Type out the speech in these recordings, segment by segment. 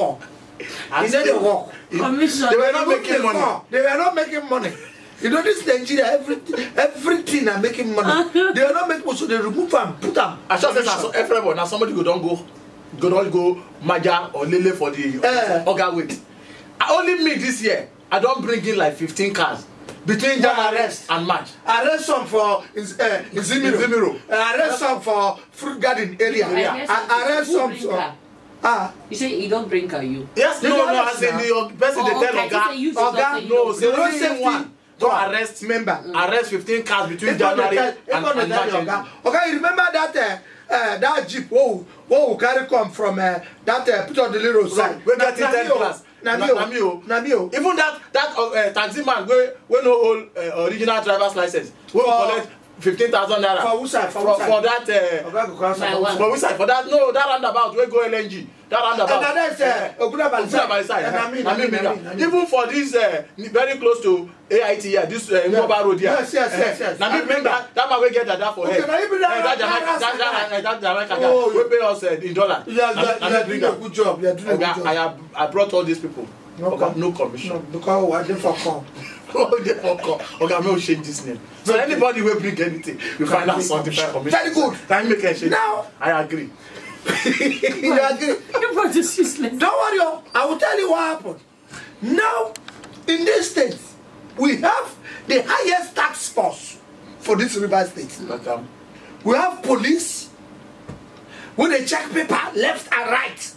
wrong. He said you're wrong. They were not making money. They were not making money. You know this Nigeria, everything are making money. They are not making, so they remove and put them. I just said everyone. Now somebody go don't go, Maja or Lele for the Oga wait. Only me this year. I don't bring in like 15 cars between Jam arrest and March. Arrest some for Zimiro. Arrest some for Fruit Garden area. Arrest some for. Ah. You say you don't bring car, you? Yes, no, I say the person they tell Oga. Oga, no, they don't say one. Don't arrest member. Arrest 15 cars between January and March. Okay, you remember that that jeep? Who carry come from that put on the little side? We get in 10th class. Namio. Even that taxi man, we no all original driver's license. We collect 15,000 naira for that. For that. No, that roundabout we go LNG. That roundabout. Even for this very close to AIT here, this mobile road here. Yes. Now remember that man we get that for here. That we pay us in dollars. Yes, you are doing a good job. I brought all these people. No commission. No, I didn't come. Okay, I'm going to change this name. So anybody will bring anything, you find out something by commission. Very good. Can you make a change? Now, I agree. You agree? But it's useless. Don't worry, I will tell you what happened. Now, in this state, we have the highest tax force for this Rivers State. We have police, when they check paper left and right.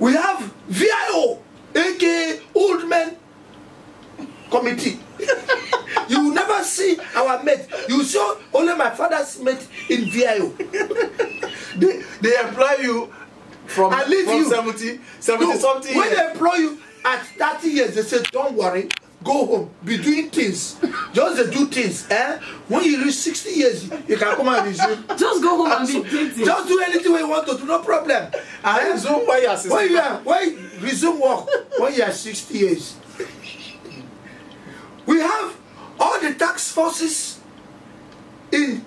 We have VIO, aka Old Men Committee. You will never see our mate. You saw only my father's mate in VIO. They employ you from 70 something. When they employ you at 30 years, they say, don't worry, go home, be doing things. Just they do things. When you reach 60 years, you can come and resume. Just go home and be doing things. Just do anything you want to do, no problem. I resume when you are 60. Why resume work when you are 60 years? We have all the tax forces in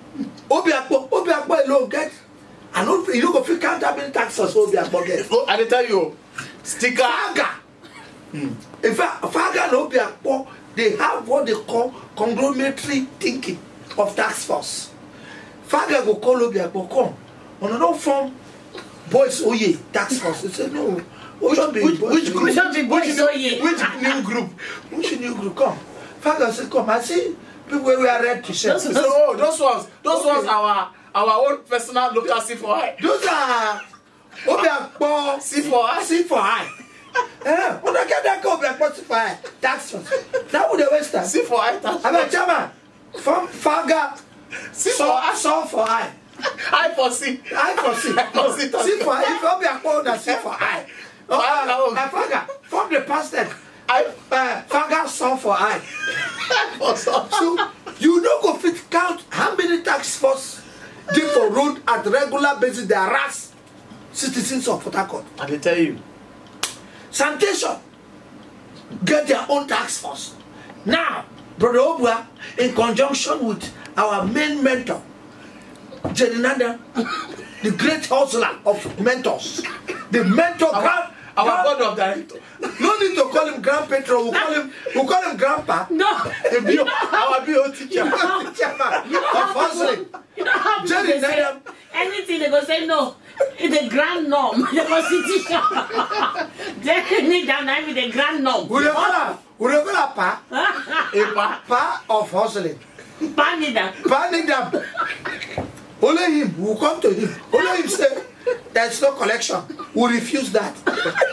Obiakpo. Obiakpo alone get, I don't, you don't feel count how many taxes Obiakpo get. Oh, I tell you, sticker. Faga. In fact, Faga and Obiakpo, they have what they call conglomerate thinking of tax force. Faga will call Obiakpo, come. On a no form, boys, Oye, tax force. They say, no. Which new group? Come. Father said, come. I see people we are ready to share. Those ones our own personal local C4I. Those are Obiakpo C4I. When I get that call, Obiakpo C4I. That's that would the Western C4I. I'm a German from Faga. C4I. I for C. C4I. If Obiakpo na C4I. Faga from the past then. Faga saw for I. So you don't go fit count how many tax force they for road at regular basis they harass citizens of Port Harcourt. And they tell you, sanitation get their own tax force. Now, Brother Obua, in conjunction with our main mentor, Jedinada, the great hustler of mentors, the mentor grand. Our board of directors. No need to call him Grand Petro. We'll call him Grandpa. No. Our BO teacher. You don't have to say anything. They go say no. It's the grand norm. The constitution. They need down with the grand norm. We regular pa. A pa of hustling. Pa need them. Only him. We'll come to him. Only him say, there's no collection. We refuse that.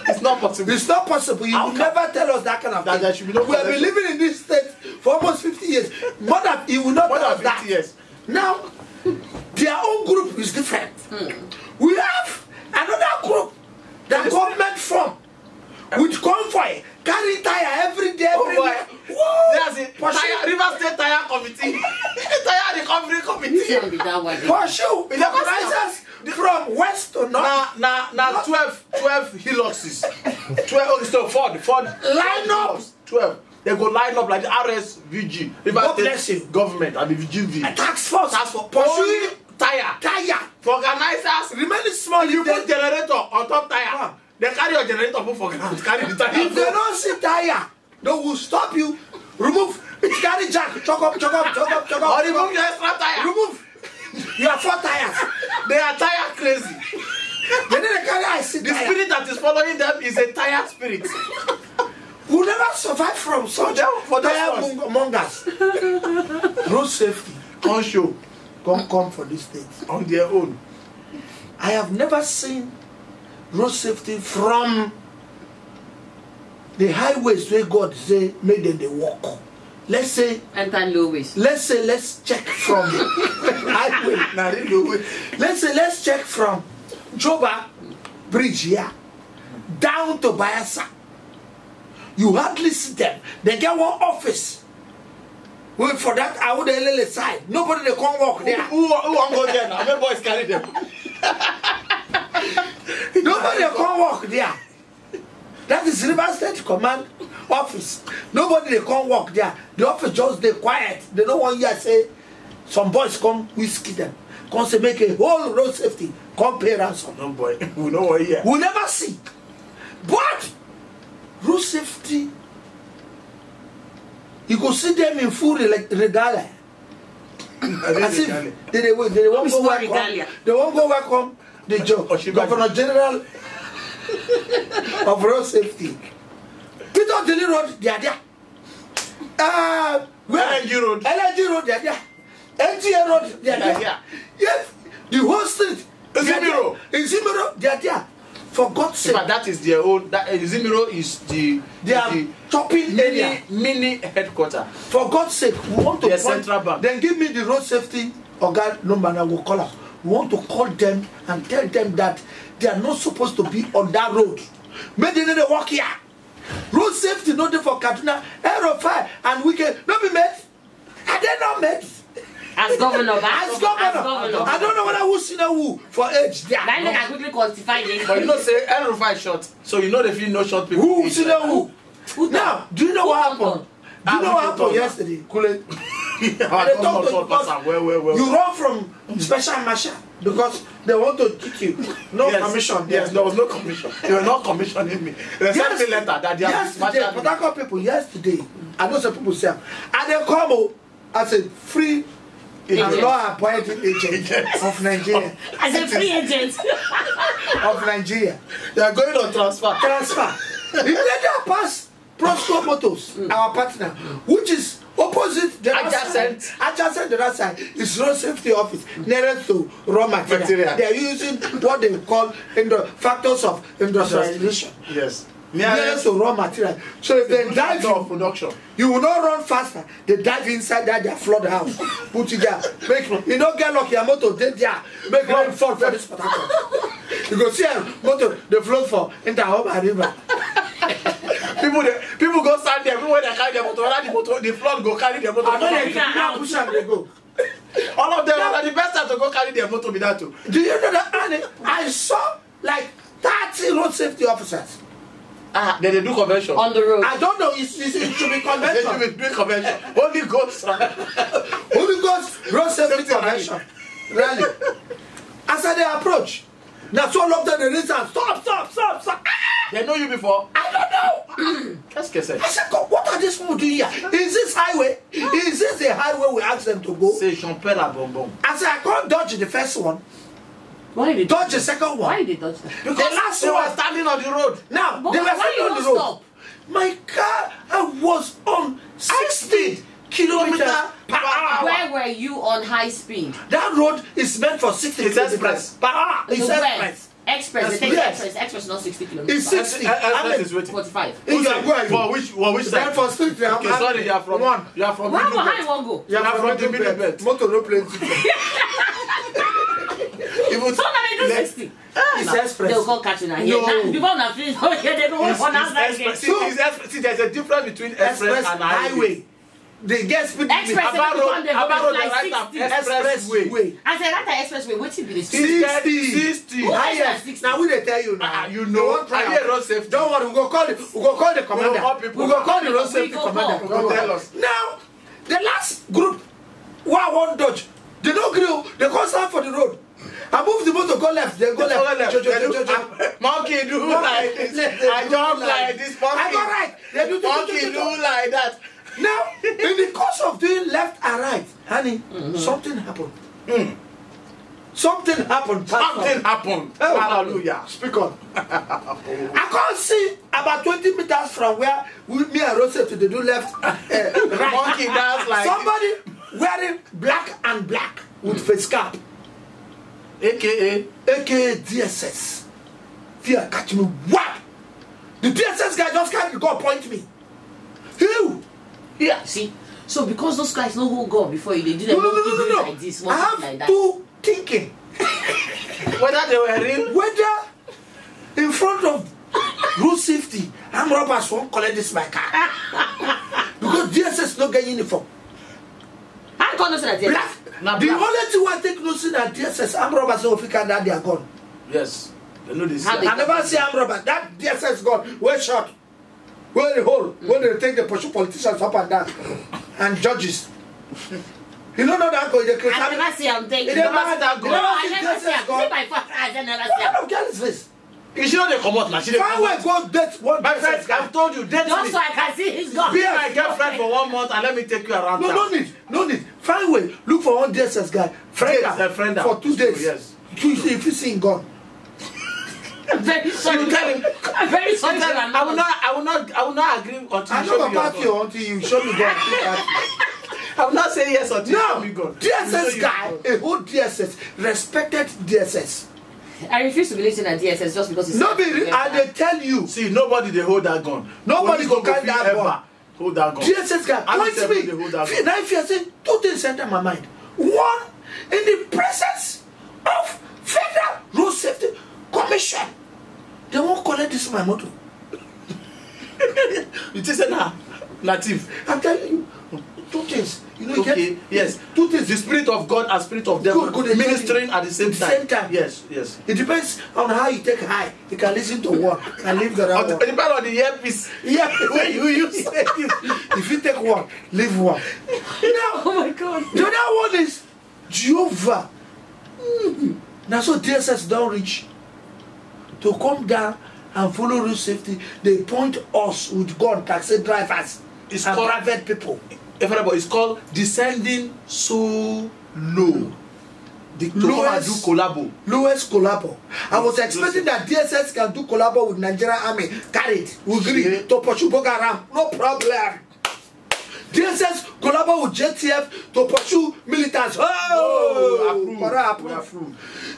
It's not possible. It's not possible. You will never tell us that kind of thing. There should be no collection. We have been living in this state for almost 50 years. More than 50 years. Now, their own group is different. We have another group that government formed with convoy, carry tire every day. There's a Rivers State Tire Committee. Tire Recovery Committee. Pursue the crisis from west to north. Now 12 Hiluxes. 12, so Ford. Line up. 12. They go line up like the RSVG. Rivers State government and the VGV. A tax force. Pursue tire. For organizers. Remember small. You put generator on top tire. carry your generator move for ground, carry the tire. If they don't see tire, they will stop you. Remove, carry jack, choke up. Or remove your extra tire. Remove. You are 4 tires. They are tire crazy. They didn't carry I see tire. The spirit that is following them is a tire spirit. We'll never survive from such tire mongers. Road safety, on show, come for these things on their own. I have never seen road safety from the highways where God say make them they walk. Let's say let's check from highway. Let's say let's check from Joba Bridge here down to Bayelsa. You hardly see them. They get one office. Wait for that. I would LL side. Nobody they come walk there. Who won't go there now? My boys carry them. Nobody they come walk there. That is Rivers State Command office. Nobody they come walk there. The office just they quiet. They don't want you to say some boys come whiskey them. Come say make a whole road safety. Come pay ransom. No boy. We know what here. We never see. But road safety, you could see them in full regalia. As if they won't go back home. They won't go back home. The Governor General of Road Safety. Peter Dilly Road, they are there. LNG Road. LNG Road, they are there. NTA Road, they are there. Yes, the whole street. Izimiro. Izimiro, they are there. For God's sake. But that is their own. That Zimiro is the chopping area, mini headquarters. For God's sake, we want to central bank. Then give me the road safety or guard number and I will call us. We want to call them and tell them that they are not supposed to be on that road. Maybe they walk here. Road safety not there for Kaduna, Aero 5 and Wike. No be mates. Are they not mates? As governor. I don't know whether who's seen who for age there. Then I quickly quantify it. But you know, say El Rufai shot, so you know they feel no shot people. Who seen who? Now, do you know what happened? Do you know what happened yesterday? Kule. You run from special marshal because they want to kick you. No commission. Yes, there was no commission. They were not commissioning me. They sent me letter that they are special. But I call people yesterday. I know some people say, and they come as a free. I'm not appointed agent of Nigeria. As a free agent of Nigeria. They are going on transfer. Transfer. If they pass Prosco Motors, our partner, which is opposite the adjacent the other side, is road safety office, nearest to raw material. They are using what they call factors of industrialization. Yes. Nearest to raw material. So if they dive in production, you will not run faster. They dive inside that their flood house. Put it there. Make you don't get lucky a motor dead there. Make one fall for this potato. You go see a motor, they float for Interhoba River. People go stand there, everywhere they carry their motor, the flood go carry their motor. All of them are the best time to go carry their motor with that too. Do you know that I saw like 30 road safety officers? Then they do convention. On the road. I don't know, it should be convention. They should be convention. Holy Ghost. Holy Ghost road safety convention. Really. As they approach, that's all of them they listen. Stop. They know you before? I don't know. That's Kessel. I said, God, what are these people doing here? Is this highway? Is this the highway we asked them to go? C'est Jean-Pierre à bonbon. I said, I can't dodge the first one. Why did they dodge the second one? Why did they dodge that? Because the last one was standing on the road. Now, but they were standing on the road. Stop? My car, I was on 60 km/h. Where were you on high speed? That road is meant for 60 km/h. Express. It's express. Express. They take express, not 60 km/h. It's 60. Express is waiting. 45. For which side? For 60. Okay, sorry, you are from one. You are from the middle. You are from the middle belt. Motor no plane. So now they do 60. It's express. They'll go catch it now. No. Before now, please. They go on outside again. See, there's a difference between express and highway. They get speed limit. Express expressway. I said that expressway. What should be the speed? 60. Highest. Now we they tell you now. You know. Don't worry. We go call it. We go call the commander. We go call the road safety commander. Tell us. Now, the last group, one dodge. They don't grill. They go stand for the road. I moved the boat to go left, then go left. Monkey do like this. I jump like this. I go right. Monkey do like that. Now, in the course of doing left and right, honey, something happened. Something happened. Something happened. Hallelujah. Speak on. I can't see about 20 meters from where me and Rose to do left, right. Monkey dance like somebody wearing black and black with face cap, aka DSS. Fear catch me. What? The DSS guy just can't go point me. Who? Yeah. See. So because those guys know who God before you, they do no. Like this. I have like that. Two thinking whether they were real, whether in front of road safety, I'm robbers won't collect this my car because DSS no get uniform. I can't say that black. The only thing I take no see that DSS armed robbers no pick up that they are gone. Yes, they know this. I never see armed robbers. That DSS gone. Well shot. Where the hole? Where they take the pursue politicians up and down and judges. You don't know that go. I never see him take. You never see that go. I never see him. See my father. I never see him. What kind of face? You should not come out now. Find where God date one. My friend, I've told you date me. Just so I can see his God. Be my girlfriend for 1 month and let me take you around. No, no need. Find way. Look for one DSS guy. Friend for 2 days. Yes. If you see God. Very sorry. Very sorry. I will not agree until you show me God. I until you show me God. I'm not saying yes or no. DSS guy, a whole DSS, respected DSS. I refuse to believe in a DSS just because it's nobody. And they tell you, see, nobody they hold that gun. Nobody can carry that gun. Hold that gun. DSS guy points me. Now, if you are saying 2 things enter my mind. One, in the presence of Federal Road Safety Commission, they won't collect this my motor. It is a native. I'm telling you. 2 things. You know, okay. You get, yes. 2 things. The spirit of God and spirit of devil ministering at the same time. Yes, yes. It depends on how you take high. You can listen to one and leave the other. It depends on the earpiece. Yeah, when you use it. If you take one, leave one. Now, oh my God. The other one is Jehovah. Now, so DSS don't reach to come down and follow road safety. They point us with God, taxi drivers, and private people. Everybody, it's called descending so low. Lowest collabo. I was expecting that DSS can do collabo with Nigerian army. Carried, Ugri, to pursue Boko Haram. No problem. DSS collabo with JTF to pursue militants. Oh, approved.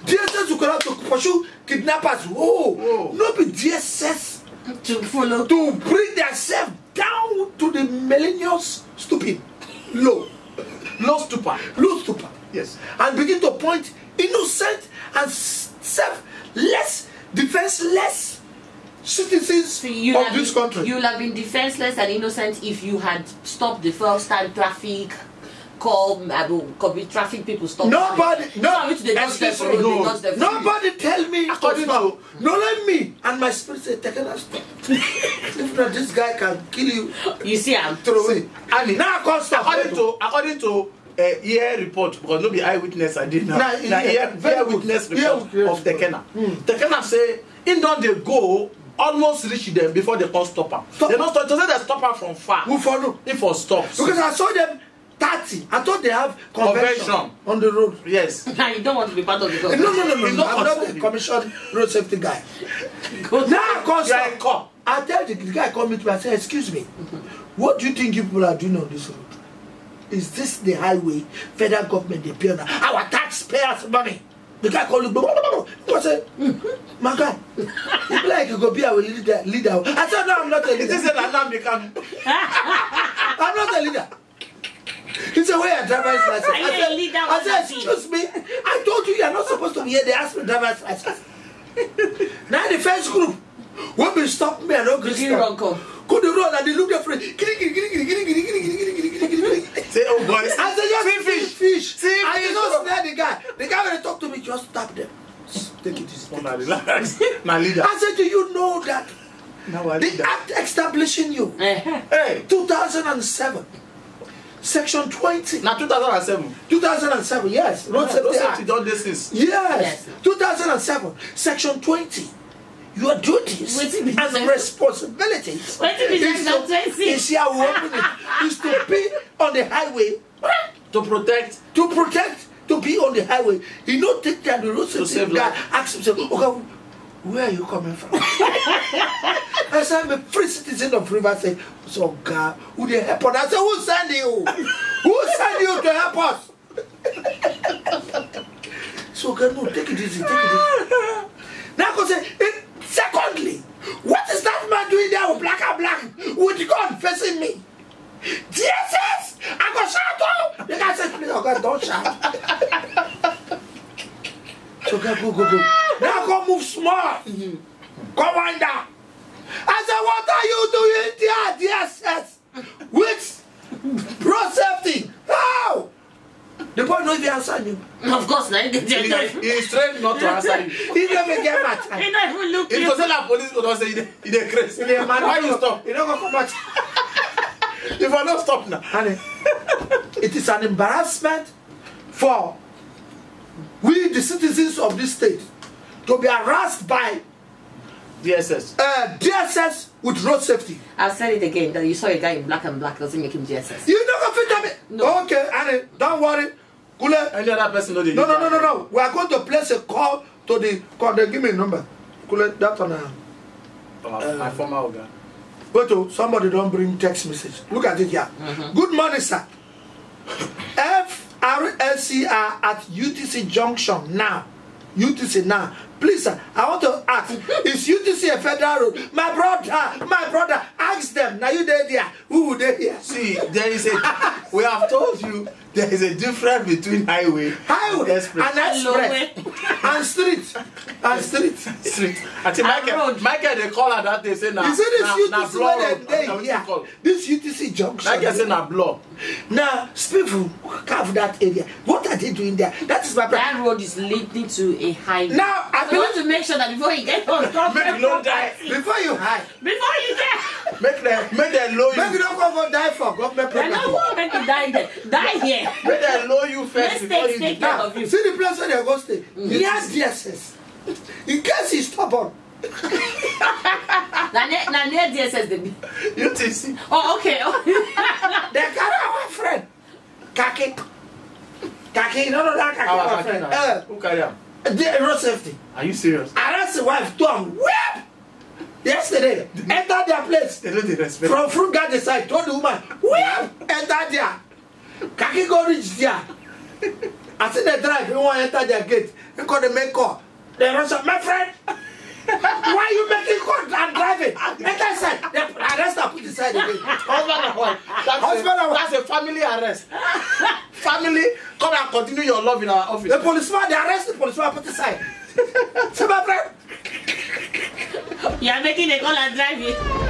DSS to collabo to pursue kidnappers. Oh, not be DSS to follow to bring themselves down to the millennials. Stupid, low stupor, yes, and begin to point innocent and selfless, defenseless citizens of this country. You would have been defenseless and innocent if you had stopped the first time traffic. Traffic people stop. Nobody tell me. No, let me. And my spirit said, take it and stop. If not, this guy can kill you. You see, I'm throwing. And now I can't stop. According to ear report, because no be eyewitness I did now. Now ear witness report of Tekena. Tekena say, in don they go. Almost reach them before they can stop her. They don't stop. They stop her from far. Who follow? If for stops. Because I saw them. 30. I thought they have convention on the road. Yes. Now you don't want to be part of the convention. No. I'm not the commission road safety guy. Now I call. I tell the guy come to me and say, excuse me, what do you think you people are doing on this road? Is this the highway federal government they pay on our taxpayers' money? The guy called me. I said, my guy, you feel like you go be our leader. I said, no, I'm not a leader. Is this an alarm they come? I'm not a leader. He said, where your driver's license? I said, excuse me, I told you you're not supposed to be here. They asked me driver's license. Now the first group, when they stopped me, I don't go to the road and they looked at me. Say, oh boy. I said, just fish. I did not snare the guy. The guy when he talked to me, just tap them. Take it easy. I said, do you know that the act establishing you, 2007, Section 20. Now 2007. 2007, yes. Not yes. 2007, Section 20. Your duties and responsibilities is here is to be on the highway to be on the highway. You don't take time to road safety guy asks himself, okay, where are you coming from? I said, I'm a free citizen of Rivers State. So God, who they help us? I said, who send you? Who send you to help us? So God, no, take it easy, take it easy. Now I say, secondly, what is that man doing there with black and black with God facing me? Jesus! I go shout out! The guy said, please, oh God, don't shout. So God, go. Now go move small. Go wind down. I said, what are you doing there? Yes. With road safety. How? The boy knows the answer you. Of course, not. He is trained not to answer you. He never get mad. He not even look. If you say the police, you don't say he is crazy. He is mad. Why you stop? He don't go come back. If I don't stop now, honey, it is an embarrassment for we, the citizens of this state, to be harassed by DSS. DSS with road safety. I've said it again that you saw a guy in black and black doesn't make him DSS. You know, no. Okay, honey, don't worry. Any other person know the No. We are going to place a call to the call. They give me a number. Kule, that on my former organ. Go to somebody don't bring text message. Look at it here. Good morning, sir. FRLCR at UTC Junction now. UTC now. Please, sir, I want to ask, is UTC a federal road? My brother, ask them. Now you there? Who would they hear? See, there is a, we have told you, there is a difference between highway and express, and street. Until Michael, they call her that day, say, now, you see this na, UTC where they hear, this UTC junction. Michael say, na block. Now, people carve that area. What are they doing there? That is my problem. That road is leading to a highway. Now, I want to make sure that before you get on top, make you die. Before you hide. Before you die. Make them low you. Make you don't come and die for government property. I don't want to die there. Die here. Make them low you first before you die. See the place where they go stay. He has DSS. In case he's stubborn. Now near DSS they be. UTC. Oh, okay. They carry our friend. Kaki. No, that Kaki. Our friend. Who carry him? The road safety. Are you serious? Arrest the wife, Tom. Whip! Yesterday, enter their place. They don't respect. From fruit garden side, told the woman, whip! Enter there. Kaki go reach there. I see they drive, you want to enter their gate. You call the main call. They rush up, my friend. Why are you making call and driving? Enter inside. Arrest and put inside the gate. Husband and wife. That's a family arrest. Family, come and continue your love in our office. The policeman, they arrest the policeman, put aside. See my friend? You are making a call and drive it.